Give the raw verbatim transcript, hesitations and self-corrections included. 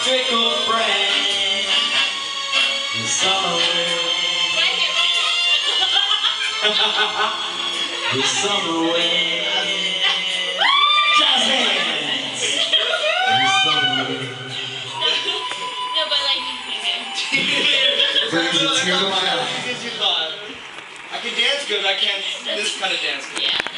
electrical brain, the summer wind. Right here, right here. The summer wind. Just hands. The summer wind. No, but like you brings a tear to my eye. I can dance good, but I can't this kind of dance good. Yeah.